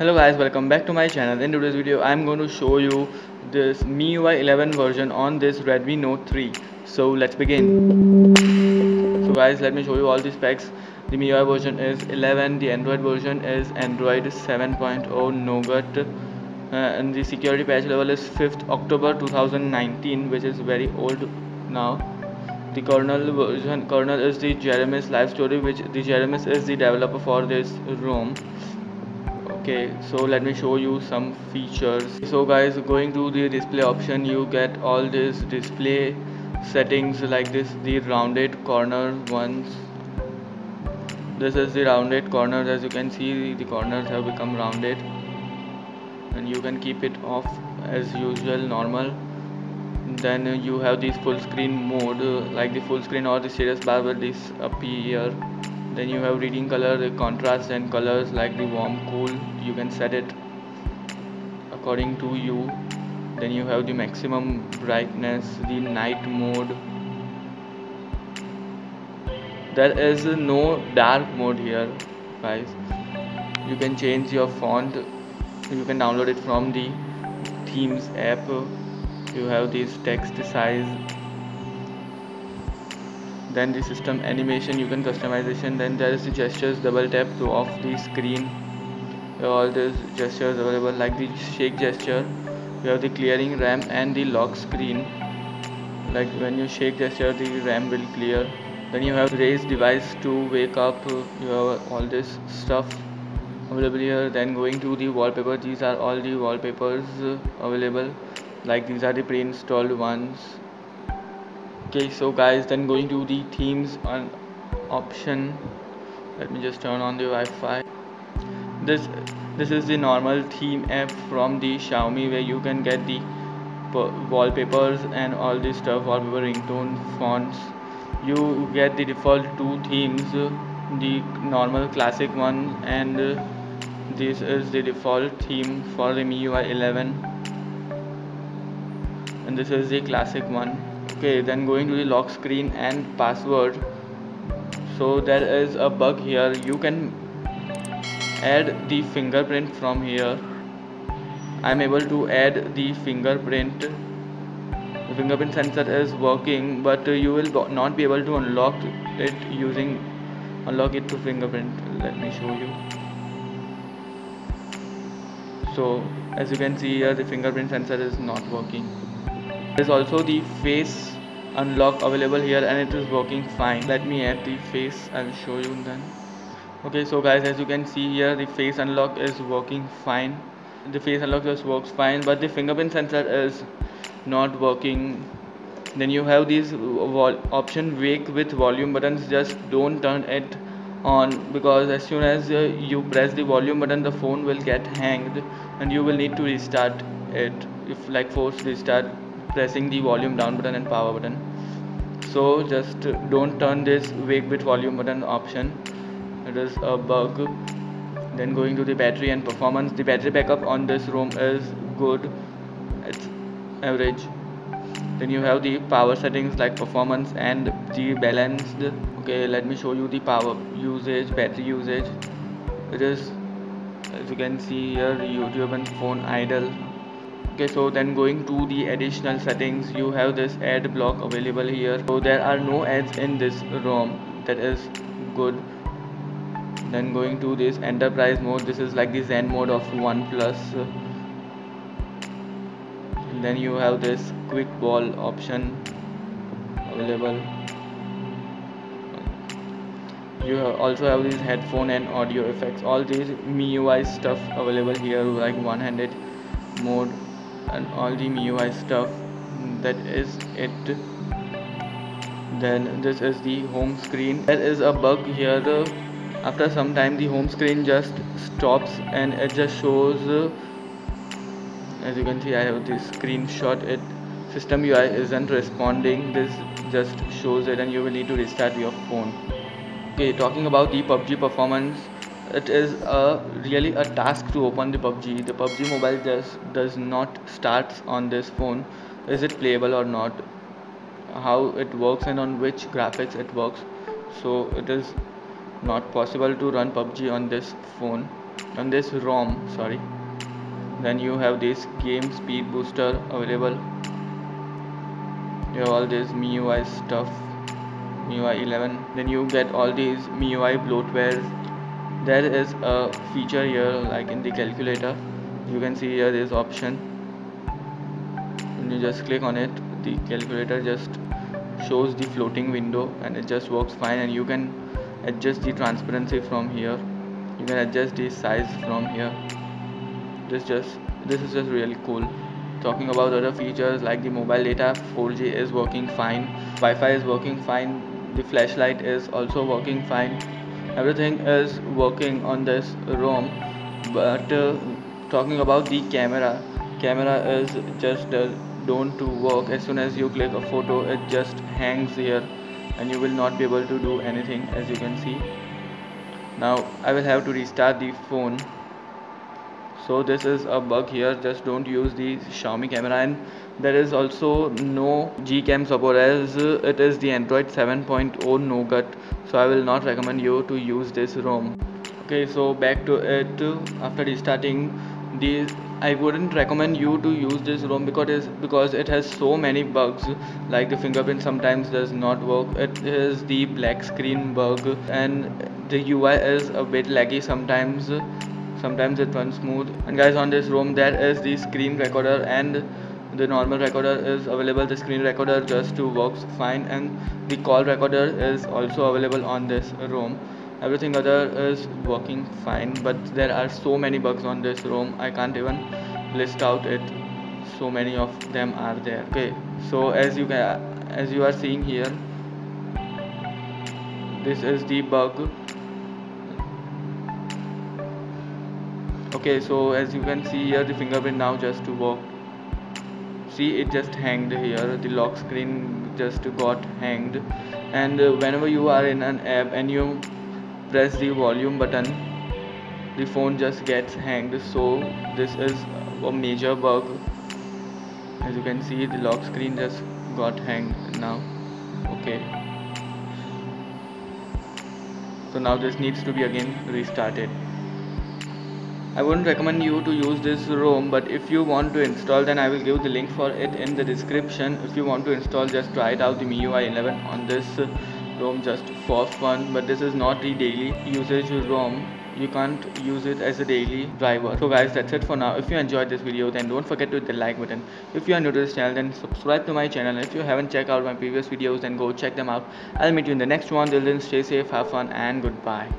Hello guys, welcome back to my channel. In today's video I'm going to show you this MIUI 11 version on this Redmi Note 3. So let's begin. So guys, let me show you all the specs. The MIUI version is 11, the Android version is Android 7.0 Nougat, and the security patch level is 5th October 2019, which is very old now. The kernel is the Gerimis live story, which the Gerimis is the developer for this ROM. Okay, so let me show you some features. So guys, going to the display option, you get all these display settings like this. The rounded corner ones, this is the rounded corners. As you can see, the corners have become rounded and you can keep it off as usual, normal. Then you have this full screen mode, like the full screen or the status bar will disappear. Then you have reading color, the contrast and colors like the warm, cool, you can set it according to you. Then you have the maximum brightness, the night mode. There is no dark mode here guys. You can change your font, you can download it from the themes app. You have this text size. Then the system animation, you can customization. Then there is the gestures, double tap to off the screen. All these gestures available like the shake gesture. You have the clearing RAM and the lock screen. Like when you shake gesture, the RAM will clear. Then you have raise device to wake up. You have all this stuff available here. Then going to the wallpaper, these are all the wallpapers available. Like these are the pre-installed ones. Okay, so guys, then going to the themes on option, let me just turn on the Wi-Fi. This is the normal theme app from the Xiaomi, where you can get the wallpapers and all this stuff, wallpaper, ringtone, fonts. You get the default two themes, the normal classic one, and this is the default theme for the MIUI 11, and this is the classic one. Okay, then going to the lock screen and password. So there is a bug here, you can add the fingerprint from here. I'm able to add the fingerprint. The fingerprint sensor is working, but you will not be able to unlock it to fingerprint. Let me show you. So as you can see here, the fingerprint sensor is not working. There is also the face unlock available here and it is working fine. Let me add the face, I'll show you then. Okay, so guys, as you can see here, the face unlock is working fine. The face unlock just works fine, but the fingerprint sensor is not working. Then you have this option wake with volume buttons. Just don't turn it on, because as soon as you press the volume button, the phone will get hanged and you will need to restart it, if like force restart, pressing the volume down button and power button. So just don't turn this wake with volume button option, it is a bug. Then going to the battery and performance, the battery backup on this ROM is good, it's average. Then you have the power settings like performance and the balanced. Okay, let me show you the power usage, battery usage. It is, as you can see here, YouTube and phone idle. Okay, so then going to the additional settings, you have this ad block available here. So there are no ads in this ROM, that is good. Then going to this enterprise mode, this is like the Zen mode of OnePlus. Then you have this quick ball option available. You also have these headphone and audio effects, all these MIUI stuff available here, like one-handed mode and all the MIUI stuff. That is it. Then this is the home screen. There is a bug here, after some time the home screen just stops and it just shows, as you can see, I have this screenshot, it system UI isn't responding, this just shows it and you will need to restart your phone. Okay, talking about the PUBG performance, it is really a task to open the PUBG. The PUBG mobile just does not start on this phone. Is it playable or not? How it works and on which graphics it works. So it is not possible to run PUBG on this phone. and this ROM, sorry. Then you have this game speed booster available. You have all this MIUI stuff, MIUI 11. Then you get all these MIUI bloatwares. There is a feature here, like in the calculator, you can see here this option. When you just click on it, the calculator just shows the floating window and it just works fine, and you can adjust the transparency from here. You can adjust the size from here. This is just really cool. Talking about other features, like the mobile data, 4G is working fine, Wi-Fi is working fine, the flashlight is also working fine. Everything is working on this ROM. But talking about the camera is just don't to work. As soon as you click a photo, it just hangs here and you will not be able to do anything, as you can see. Now I will have to restart the phone. So this is a bug here. Just don't use the Xiaomi camera. And there is also no Gcam support, as it is the Android 7.0 nougat. So I will not recommend you to use this ROM. Okay, so back to it. After restarting this, I wouldn't recommend you to use this ROM because it has so many bugs. Like the fingerprint sometimes does not work. It is the black screen bug, and the UI is a bit laggy sometimes. Sometimes it runs smooth. And guys, on this ROM there is the screen recorder, and the normal recorder is available. The screen recorder just works fine, and the call recorder is also available on this ROM. Everything other is working fine, but there are so many bugs on this ROM, I can't even list out it. So many of them are there. Okay, so as you are seeing here, this is the bug. Okay, so as you can see here, the fingerprint now just to work. See, it just hanged here. The lock screen just got hanged. And whenever you are in an app and you press the volume button, the phone just gets hanged. So this is a major bug. As you can see, the lock screen just got hanged now. Okay, so now this needs to be again restarted. I wouldn't recommend you to use this ROM, but if you want to install, then I will give the link for it in the description. If you want to install, just try it out, the MIUI 11 on this ROM just for fun. But this is not the daily usage ROM. You can't use it as a daily driver. So guys, that's it for now. If you enjoyed this video, then don't forget to hit the like button. If you are new to this channel, then subscribe to my channel. If you haven't checked out my previous videos, then go check them out. I'll meet you in the next one. Till then, stay safe, have fun, and goodbye.